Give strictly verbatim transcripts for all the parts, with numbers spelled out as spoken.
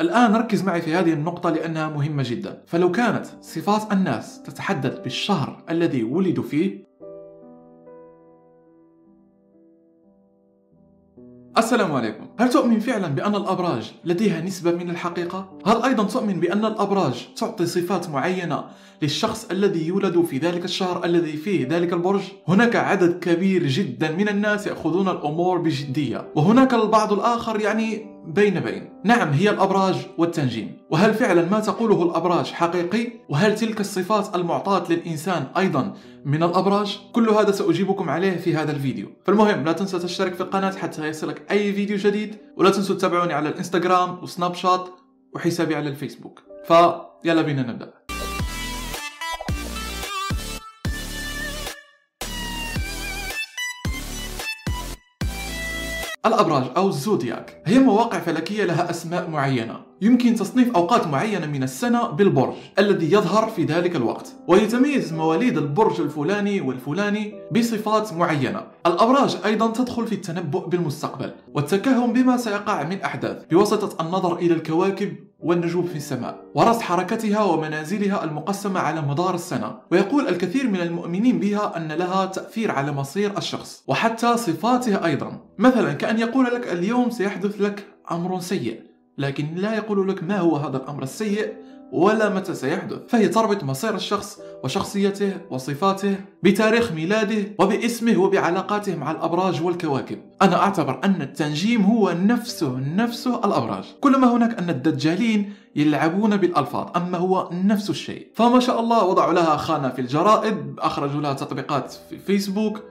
الآن ركز معي في هذه النقطة لأنها مهمة جدا. فلو كانت صفات الناس تتحدث بالشهر الذي ولدوا فيه. السلام عليكم. هل تؤمن فعلا بأن الأبراج لديها نسبة من الحقيقة؟ هل أيضا تؤمن بأن الأبراج تعطي صفات معينة للشخص الذي يولد في ذلك الشهر الذي فيه ذلك البرج؟ هناك عدد كبير جدا من الناس يأخذون الأمور بجدية، وهناك البعض الآخر يعني بين بين. نعم، هي الأبراج والتنجيم. وهل فعلا ما تقوله الأبراج حقيقي؟ وهل تلك الصفات المعطاة للإنسان أيضا من الأبراج؟ كل هذا سأجيبكم عليه في هذا الفيديو. فالمهم لا تنسى تشترك في القناة حتى يصلك أي فيديو جديد، ولا تنسوا تتابعوني على الإنستغرام وسناب شات وحسابي على الفيسبوك. فيلا بينا نبدأ. الأبراج أو الزودياك هي مواقع فلكية لها أسماء معينة، يمكن تصنيف أوقات معينة من السنة بالبرج الذي يظهر في ذلك الوقت، ويتميز مواليد البرج الفلاني والفلاني بصفات معينة. الأبراج أيضا تدخل في التنبؤ بالمستقبل والتكهن بما سيقع من أحداث بواسطة النظر إلى الكواكب والنجوم في السماء ورصد حركتها ومنازلها المقسمة على مدار السنة. ويقول الكثير من المؤمنين بها أن لها تأثير على مصير الشخص وحتى صفاته أيضا. مثلا كأن يقول لك اليوم سيحدث لك أمر سيء، لكن لا يقول لك ما هو هذا الأمر السيء ولا متى سيحدث. فهي تربط مصير الشخص وشخصيته وصفاته بتاريخ ميلاده وباسمه وبعلاقاته مع الأبراج والكواكب. أنا أعتبر أن التنجيم هو نفسه نفسه الأبراج. كلما هناك أن الدجالين يلعبون بالألفاظ، أما هو نفس الشيء. فما شاء الله وضعوا لها خانة في الجرائد، أخرجوا لها تطبيقات في فيسبوك،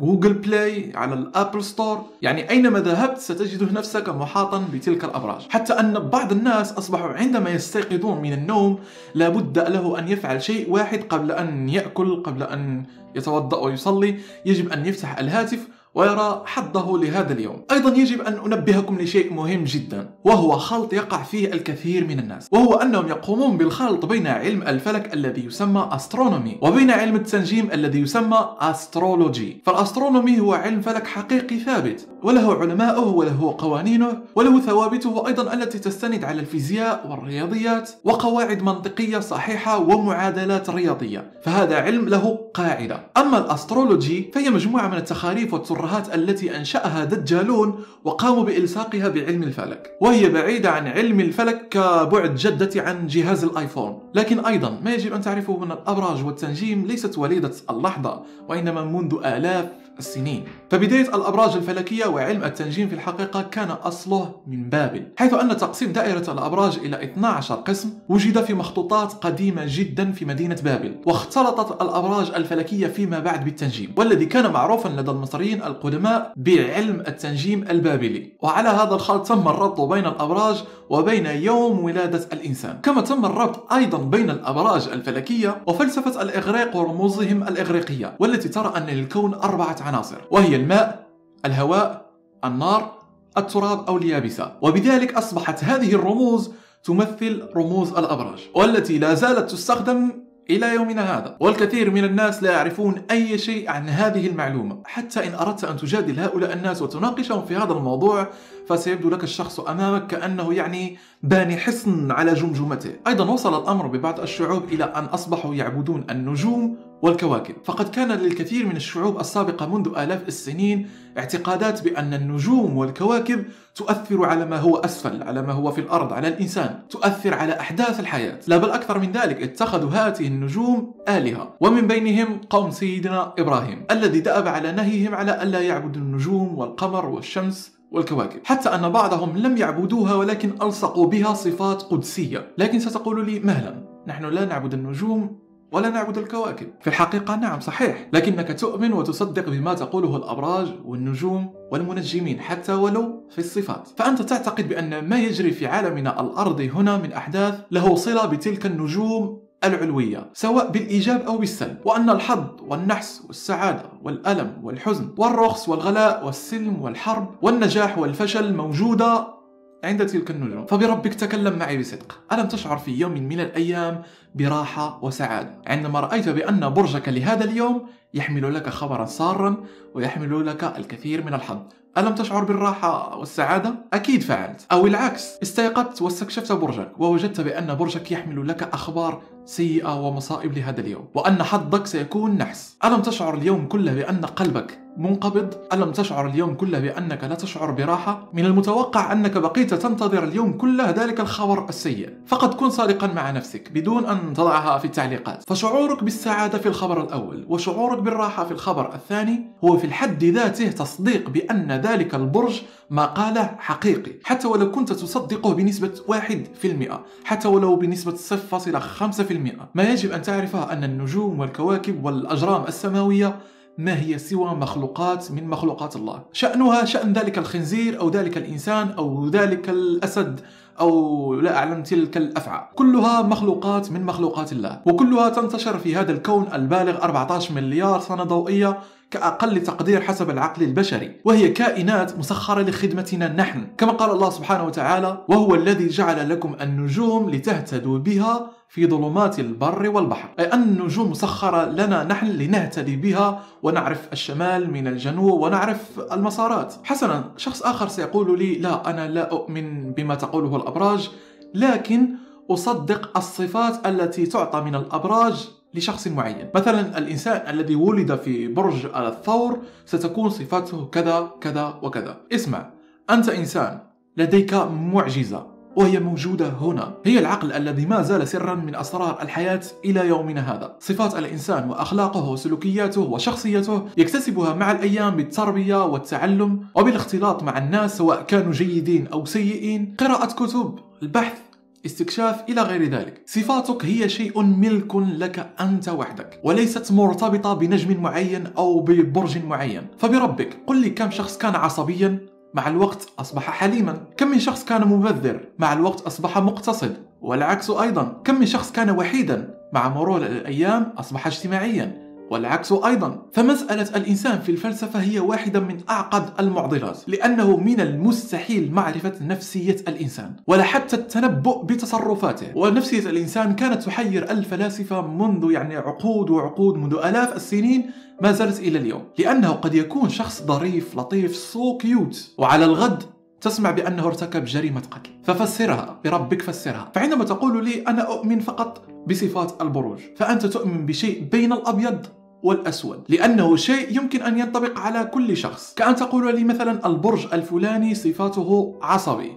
جوجل بلاي، على الأبل ستور. يعني أينما ذهبت ستجد نفسك محاطا بتلك الأبراج، حتى أن بعض الناس أصبحوا عندما يستيقظون من النوم لابد له أن يفعل شيء واحد قبل أن يأكل، قبل أن يتوضأ ويصلي، يجب أن يفتح الهاتف ويرى حظه لهذا اليوم. أيضا يجب أن أنبهكم لشيء مهم جدا، وهو خلط يقع فيه الكثير من الناس، وهو أنهم يقومون بالخلط بين علم الفلك الذي يسمى أسترونومي وبين علم التنجيم الذي يسمى أسترولوجي. فالأسترونومي هو علم فلك حقيقي ثابت، وله علماؤه وله قوانينه وله ثوابته أيضا التي تستند على الفيزياء والرياضيات وقواعد منطقية صحيحة ومعادلات رياضية، فهذا علم له قاعدة. أما الأسترولوجي فهي مجموعة من التخاريف والترهات التي أنشأها دجالون وقاموا بإلصاقها بعلم الفلك، وهي بعيدة عن علم الفلك كبعد جدتي عن جهاز الآيفون. لكن أيضا ما يجب أن تعرفه من الأبراج والتنجيم ليست وليدة اللحظة، وإنما منذ آلاف السنين. فبداية الأبراج الفلكية وعلم التنجيم في الحقيقة كان أصله من بابل، حيث أن تقسيم دائرة الأبراج إلى اثني عشر قسم وجد في مخطوطات قديمة جدا في مدينة بابل، واختلطت الأبراج الفلكية فيما بعد بالتنجيم، والذي كان معروفا لدى المصريين القدماء بعلم التنجيم البابلي. وعلى هذا الخلط تم الربط بين الأبراج وبين يوم ولادة الإنسان، كما تم الربط أيضا بين الأبراج الفلكية وفلسفة الإغريق ورموزهم الإغريقية، والتي ترى أن للكون أربعة عناصر، وهي الماء، الهواء، النار، التراب أو اليابسة. وبذلك أصبحت هذه الرموز تمثل رموز الأبراج، والتي لا زالت تستخدم إلى يومنا هذا. والكثير من الناس لا يعرفون أي شيء عن هذه المعلومة، حتى إن أردت أن تجادل هؤلاء الناس وتناقشهم في هذا الموضوع فسيبدو لك الشخص أمامك كأنه يعني باني حصن على جمجمته. أيضا وصل الأمر ببعض الشعوب إلى أن أصبحوا يعبدون النجوم والكواكب، فقد كان للكثير من الشعوب السابقة منذ آلاف السنين اعتقادات بأن النجوم والكواكب تؤثر على ما هو أسفل، على ما هو في الأرض، على الإنسان، تؤثر على أحداث الحياة. لا بل أكثر من ذلك، اتخذوا هذه النجوم آلهة، ومن بينهم قوم سيدنا إبراهيم الذي دأب على نهيهم على ألا يعبدوا النجوم والقمر والشمس والكواكب، حتى أن بعضهم لم يعبدوها ولكن ألصقوا بها صفات قدسية. لكن ستقول لي مهلا، نحن لا نعبد النجوم ولا نعبد الكواكب. في الحقيقة نعم صحيح، لكنك تؤمن وتصدق بما تقوله الأبراج والنجوم والمنجمين حتى ولو في الصفات. فأنت تعتقد بأن ما يجري في عالمنا الأرضي هنا من أحداث له صلة بتلك النجوم العلوية، سواء بالإيجاب أو بالسلب، وأن الحظ والنحس والسعادة والألم والحزن والرخص والغلاء والسلم والحرب والنجاح والفشل موجودة عند تلك النجوم. فبربك تكلم معي بصدق، ألم تشعر في يوم من الأيام براحة وسعادة عندما رأيت بأن برجك لهذا اليوم يحمل لك خبرا سارا ويحمل لك الكثير من الحظ؟ ألم تشعر بالراحة والسعادة؟ أكيد فعلت. أو العكس، استيقظت واستكشفت برجك ووجدت بأن برجك يحمل لك أخبار سيئة ومصائب لهذا اليوم، وأن حظك سيكون نحس. ألم تشعر اليوم كله بأن قلبك منقبض؟ ألم تشعر اليوم كله بأنك لا تشعر براحة؟ من المتوقع أنك بقيت تنتظر اليوم كله ذلك الخبر السيء. فقد كن صادقا مع نفسك بدون أن تضعها في التعليقات. فشعورك بالسعادة في الخبر الأول وشعورك بالراحة في الخبر الثاني هو في الحد ذاته تصديق بأن ذلك البرج ما قاله حقيقي، حتى ولو كنت تصدقه بنسبة واحد بالمئة، حتى ولو بنسبة صفر فاصلة خمسة بالمئة. ما يجب أن تعرفه أن النجوم والكواكب والأجرام السماوية ما هي سوى مخلوقات من مخلوقات الله، شأنها شأن ذلك الخنزير أو ذلك الإنسان أو ذلك الأسد أو لا أعلم تلك الأفعى، كلها مخلوقات من مخلوقات الله، وكلها تنتشر في هذا الكون البالغ أربعة عشر مليار سنة ضوئية كأقل تقدير حسب العقل البشري، وهي كائنات مسخرة لخدمتنا نحن، كما قال الله سبحانه وتعالى: وهو الذي جعل لكم النجوم لتهتدوا بها في ظلمات البر والبحر. أي أن النجوم مسخرة لنا نحن لنهتدي بها ونعرف الشمال من الجنوب ونعرف المسارات. حسنا، شخص آخر سيقول لي: لا، أنا لا أؤمن بما تقوله الأبراج، لكن أصدق الصفات التي تعطى من الأبراج لشخص معين. مثلا الإنسان الذي ولد في برج الثور ستكون صفاته كذا كذا وكذا. اسمع، أنت إنسان لديك معجزة وهي موجودة هنا، هي العقل الذي ما زال سرا من أسرار الحياة إلى يومنا هذا. صفات الإنسان وأخلاقه وسلوكياته وشخصيته يكتسبها مع الأيام بالتربية والتعلم وبالاختلاط مع الناس، سواء كانوا جيدين أو سيئين، قراءة كتب، البحث، استكشاف، إلى غير ذلك. صفاتك هي شيء ملك لك أنت وحدك، وليست مرتبطة بنجم معين أو ببرج معين. فبربك، قل لي كم شخص كان عصبيا؟ مع الوقت أصبح حليما. كم من شخص كان مبذر؟ مع الوقت أصبح مقتصد، والعكس أيضا. كم من شخص كان وحيدا؟ مع مرور الأيام أصبح اجتماعيا، والعكس أيضا. فمسألة الإنسان في الفلسفة هي واحدة من أعقد المعضلات، لأنه من المستحيل معرفة نفسية الإنسان ولا حتى التنبؤ بتصرفاته. ونفسية الإنسان كانت تحير الفلاسفة منذ يعني عقود وعقود، منذ آلاف السنين ما زالت إلى اليوم، لأنه قد يكون شخص ظريف لطيف سو كيوت وعلى الغد تسمع بأنه ارتكب جريمة قتل. ففسرها، بربك فسرها. فعندما تقول لي أنا أؤمن فقط بصفات البروج، فأنت تؤمن بشيء بين الأبيض والأسود، لأنه شيء يمكن أن ينطبق على كل شخص. كأن تقول لي مثلا البرج الفلاني صفاته عصبي،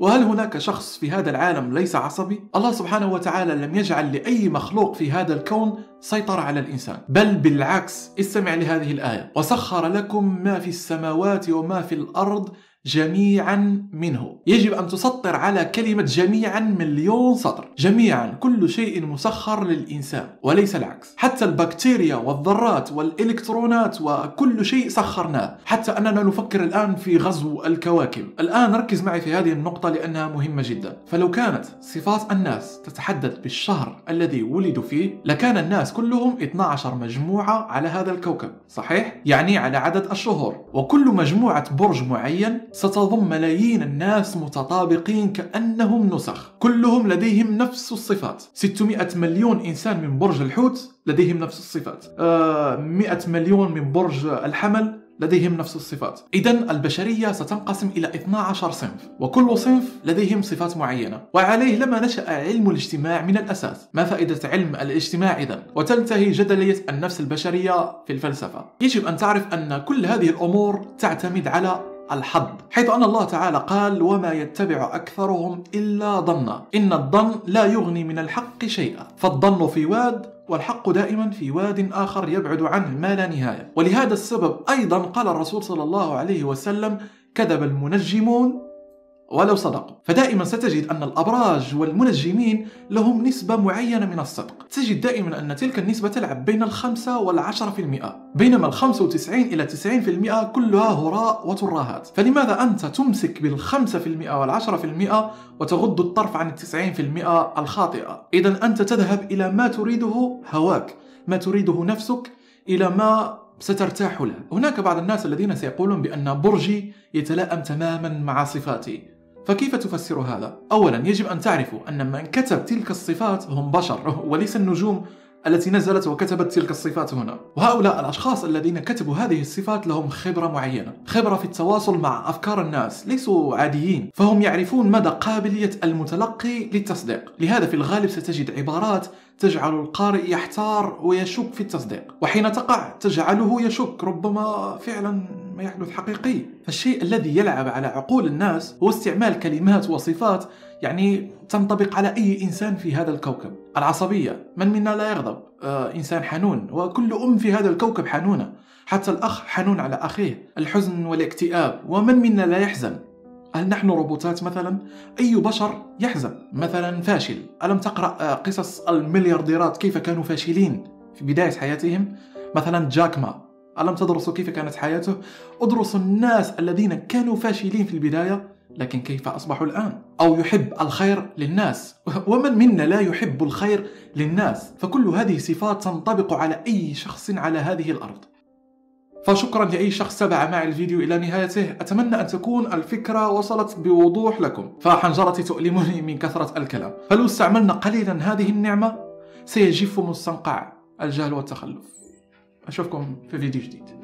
وهل هناك شخص في هذا العالم ليس عصبي؟ الله سبحانه وتعالى لم يجعل لأي مخلوق في هذا الكون سيطرة على الإنسان، بل بالعكس. استمع لهذه الآية: وسخر لكم ما في السماوات وما في الأرض جميعا منه. يجب أن تسطر على كلمة جميعا مليون سطر. جميعا، كل شيء مسخر للإنسان وليس العكس. حتى البكتيريا والذرات والإلكترونات وكل شيء سخرناه، حتى أننا نفكر الآن في غزو الكواكب. الآن ركز معي في هذه النقطة لأنها مهمة جدا. فلو كانت صفات الناس تتحدث بالشهر الذي ولدوا فيه لكان الناس كلهم اثنتا عشرة مجموعة على هذا الكوكب، صحيح؟ يعني على عدد الشهور، وكل مجموعة برج معين ستضم ملايين الناس متطابقين كأنهم نسخ، كلهم لديهم نفس الصفات. ستمئة مليون إنسان من برج الحوت لديهم نفس الصفات، أه مئة مليون من برج الحمل لديهم نفس الصفات. إذن البشرية ستنقسم إلى اثنتا عشرة صنف، وكل صنف لديهم صفات معينة. وعليه لما نشأ علم الاجتماع من الأساس. ما فائدة علم الاجتماع إذن؟ وتنتهي جدلية النفس البشرية في الفلسفة. يجب أن تعرف أن كل هذه الأمور تعتمد على الحظ، حيث أن الله تعالى قال: وما يتبع أكثرهم إلا ظنا إن الظن لا يغني من الحق شيئا. فالظن في واد، والحق دائما في واد آخر يبعد عنه ما لا نهاية. ولهذا السبب أيضا قال الرسول صلى الله عليه وسلم: كذب المنجمون ولو صدقوا. فدائما ستجد أن الأبراج والمنجمين لهم نسبة معينة من الصدق. تجد دائما أن تلك النسبة تلعب بين الخمسة والعشرة في المئة، بينما الخمسة وتسعين إلى تسعين في المئة كلها هراء وترهات. فلماذا أنت تمسك بالخمسة في المئة والعشرة في المئة وتغض الطرف عن التسعين في المئة الخاطئة؟ إذا أنت تذهب إلى ما تريده هواك، ما تريده نفسك، إلى ما سترتاح له. هناك بعض الناس الذين سيقولون بأن برجي يتلائم تماما مع صفاتي. فكيف تفسر هذا؟ أولا يجب أن تعرفوا أن من كتب تلك الصفات هم بشر وليس النجوم التي نزلت وكتبت تلك الصفات هنا. وهؤلاء الأشخاص الذين كتبوا هذه الصفات لهم خبرة معينة، خبرة في التواصل مع أفكار الناس، ليسوا عاديين، فهم يعرفون مدى قابلية المتلقي للتصديق. لهذا في الغالب ستجد عبارات تجعل القارئ يحتار ويشك في التصديق، وحين تقع تجعله يشك ربما فعلا ما يحدث حقيقي. فالشيء الذي يلعب على عقول الناس هو استعمال كلمات وصفات يعني تنطبق على أي إنسان في هذا الكوكب. العصبية، من منا لا يغضب؟ آه، إنسان حنون، وكل أم في هذا الكوكب حنونة، حتى الأخ حنون على أخيه. الحزن والاكتئاب، ومن منا لا يحزن؟ هل نحن روبوتات مثلا؟ أي بشر يحزن. مثلا فاشل، ألم تقرأ قصص المليارديرات كيف كانوا فاشلين في بداية حياتهم؟ مثلا جاك ما، ألم تدرسوا كيف كانت حياته؟ ادرسوا الناس الذين كانوا فاشلين في البداية لكن كيف أصبحوا الآن؟ أو يحب الخير للناس، ومن منا لا يحب الخير للناس؟ فكل هذه صفات تنطبق على أي شخص على هذه الأرض. فشكرا لأي شخص تابع معي الفيديو إلى نهايته، أتمنى أن تكون الفكرة وصلت بوضوح لكم، فحنجرتي تؤلمني من كثرة الكلام. فلو استعملنا قليلا هذه النعمة سيجف مستنقع الجهل والتخلف. أشوفكم في فيديو جديد.